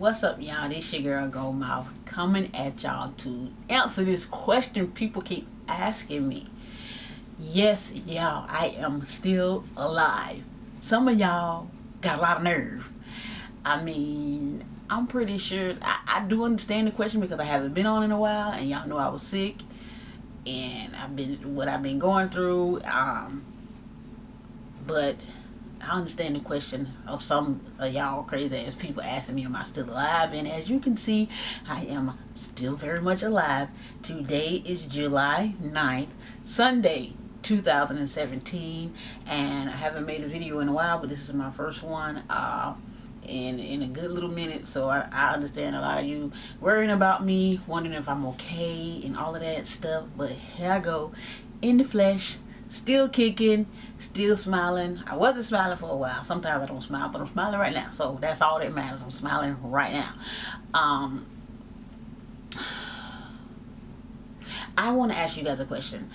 What's up, y'all? This your girl Gold Mouth coming at y'all to answer this question people keep asking me. Yes, y'all, I am still alive. Some of y'all got a lot of nerve. I mean, I'm pretty sure I do understand the question because I haven't been on in a while, and y'all know I was sick and I've been going through. But I understand the question of some of y'all crazy ass people asking me, am I still alive? And as you can see, I am still very much alive. Today is July 9th, Sunday, 2017. And I haven't made a video in a while, but this is my first one in a good little minute. So I understand a lot of you worrying about me, wondering if I'm okay and all of that stuff. But here I go, in the flesh. Still kicking, still smiling. I wasn't smiling for a while. Sometimes I don't smile, but I'm smiling right now. So that's all that matters. I'm smiling right now. I want to ask you guys a question.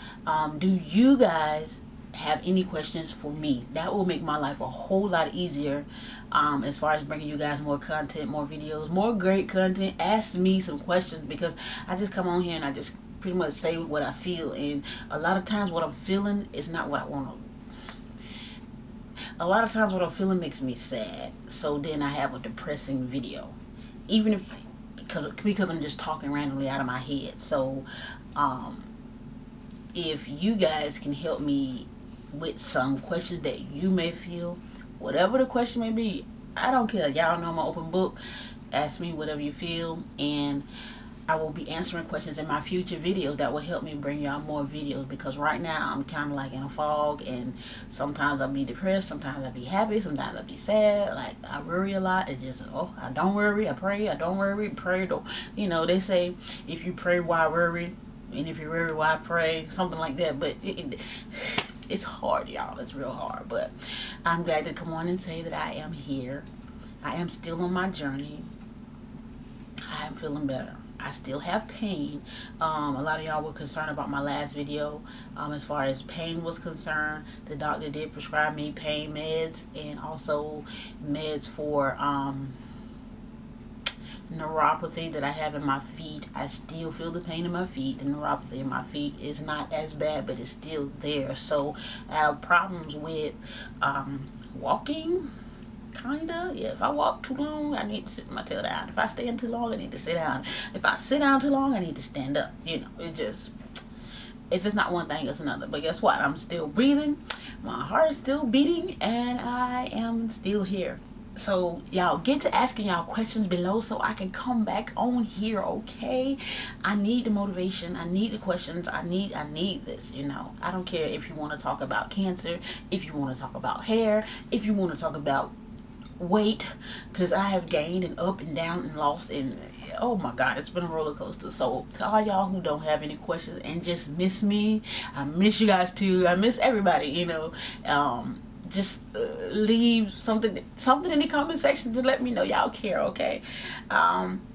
Do you guys have any questions for me? That will make my life a whole lot easier as far as bringing you guys more content, more videos, more great content. Ask me some questions because I just come on here and I just pretty much say what I feel, and a lot of times what I'm feeling is not what I want to. A lot of times what I'm feeling makes me sad, so then I have a depressing video, even if because I'm just talking randomly out of my head. So if you guys can help me with some questions that you may feel, whatever the question may be, I don't care. Y'all know I'm an open book. Ask me whatever you feel, and I will be answering questions in my future videos that will help me bring y'all more videos, because right now I'm kind of like in a fog, and sometimes I'll be depressed, sometimes I'll be happy, sometimes I'll be sad. Like, I worry a lot. It's just, oh, I don't worry, I pray, I don't worry, pray. Don't, you know, they say if you pray, why worry? And if you worry, why pray? Something like that. But it's hard, y'all. It's real hard. But I'm glad to come on and say that I am here. I am still on my journey. I am feeling better. I still have pain. A lot of y'all were concerned about my last video as far as pain was concerned. The doctor did prescribe me pain meds and also meds for neuropathy that I have in my feet. I still feel the pain in my feet. The neuropathy in my feet is not as bad, but it's still there. So I have problems with walking. Kinda, yeah. If I walk too long, I need to sit my tail down. If I stand too long, I need to sit down. If I sit down too long, I need to stand up. You know, it just, if it's not one thing, it's another. But guess what? I'm still breathing, my heart is still beating, and I am still here. So y'all get to asking y'all questions below so I can come back on here, okay? I need the motivation, I need the questions, I need this, you know. I don't care if you want to talk about cancer, if you want to talk about hair, if you want to talk about weight, because I have gained and up and down and lost, and oh my god, it's been a roller coaster. So to all y'all who don't have any questions and just miss me, I miss you guys too, I miss everybody, you know. Just leave something in the comment section to let me know y'all care, okay?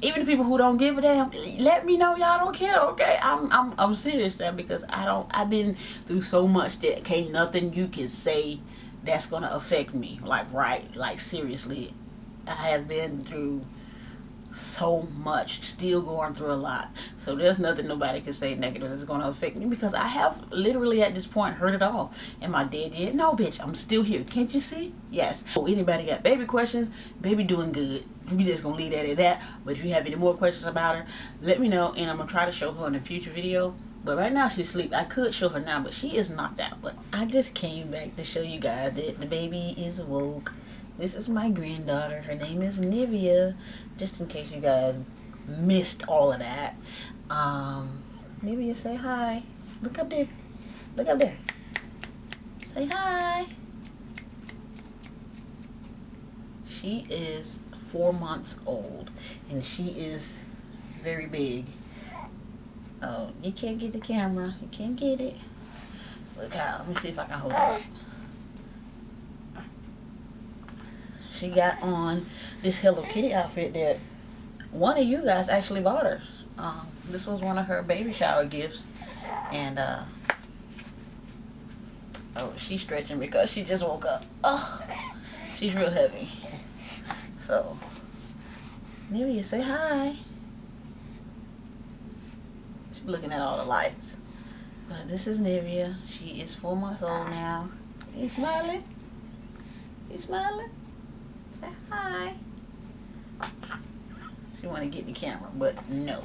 Even the people who don't give a damn, let me know y'all don't care, okay? I'm serious now, because I've been through so much that can't nothing you can say that's gonna affect me, like, right? Like, seriously, I have been through so much, still going through a lot. So there's nothing nobody can say negative that's gonna affect me, because I have literally at this point heard it all. Am I dead yet? No, bitch, I'm still here. Can't you see? Yes. So anybody got baby questions? Baby doing good. We just gonna leave that at that. But if you have any more questions about her, let me know, and I'm gonna try to show her in a future video. But right now she's asleep. I could show her now, but she is knocked out. But I just came back to show you guys that the baby is woke. This is my granddaughter. Her name is Nivea. Just in case you guys missed all of that. Nivea, say hi. Look up there. Look up there. Say hi. She is 4 months old, and she is very big. Oh, you can't get the camera. You can't get it. Look how. Let me see if I can hold it up. She got on this Hello Kitty outfit that one of you guys actually bought her. This was one of her baby shower gifts. And, oh, she's stretching because she just woke up. Oh, she's real heavy. So, Nivea, say hi. She's looking at all the lights. But this is Nivea. She is 4 months old now. You smiling? You smiling? Say hi. She want to get the camera, but no.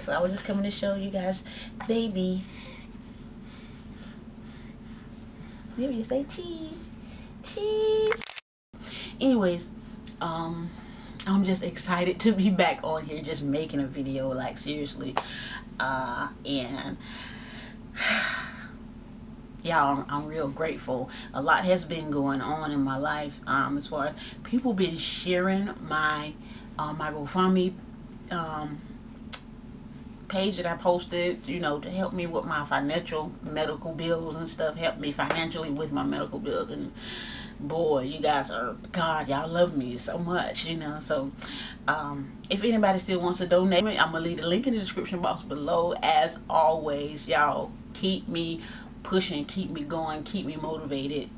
So I was just coming to show you guys baby. Nivea, say cheese. Cheese. Anyways, I'm just excited to be back on here just making a video, like seriously. And y'all, I'm real grateful. A lot has been going on in my life, as far as people been sharing my my GoFundMe page that I posted, you know, to help me with my financial medical bills and stuff, help me financially with my medical bills. And boy, you guys are, God, y'all love me so much, you know. So if anybody still wants to donate me, I'm gonna leave the link in the description box below. As always, y'all keep me pushing, keep me going, keep me motivated.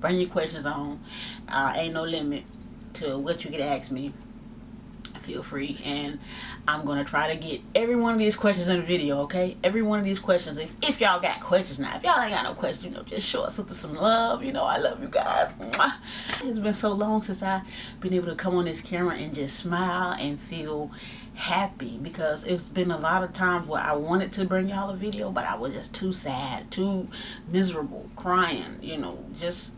Bring your questions on. Ain't no limit to what you can ask me. Feel free, and I'm gonna try to get every one of these questions in the video, okay? Every one of these questions. If y'all got questions now, if y'all ain't got no questions, you know, just show us some love. You know, I love you guys. It's been so long since I've been able to come on this camera and just smile and feel happy, because it's been a lot of times where I wanted to bring y'all a video, but I was just too sad, too miserable, crying, you know, just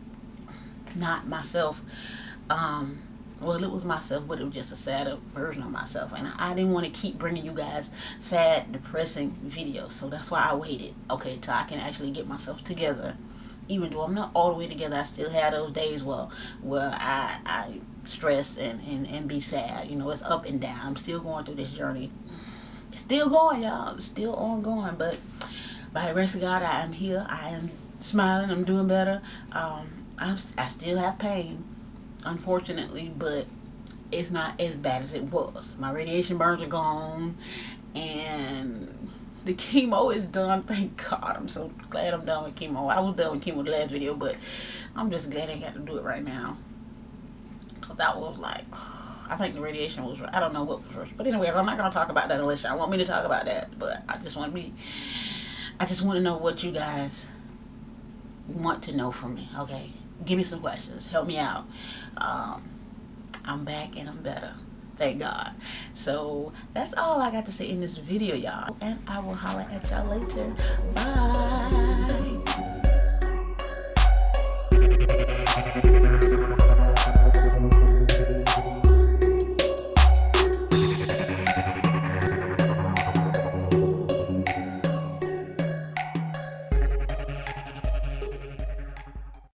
not myself. Well, it was myself, but it was just a sadder version of myself. And I didn't want to keep bringing you guys sad, depressing videos. So that's why I waited, okay, till I can actually get myself together. Even though I'm not all the way together, I still have those days where I stress and be sad. You know, it's up and down. I'm still going through this journey. It's still going, y'all. It's still ongoing. But by the grace of God, I am here. I am smiling. I'm doing better. I still have pain, unfortunately, but it's not as bad as it was. My radiation burns are gone, and the chemo is done. Thank God. I'm so glad I'm done with chemo. I was done with chemo the last video, but I'm just glad I got to do it right now, because that was like, I think the radiation was, I don't know what was worse. But anyways, I'm not going to talk about that unless y'all want me to talk about that. But I just want to know what you guys want to know from me, okay? Give me some questions. Help me out. I'm back and I'm better. Thank God. So that's all I got to say in this video, y'all. And I will holler at y'all later. Bye.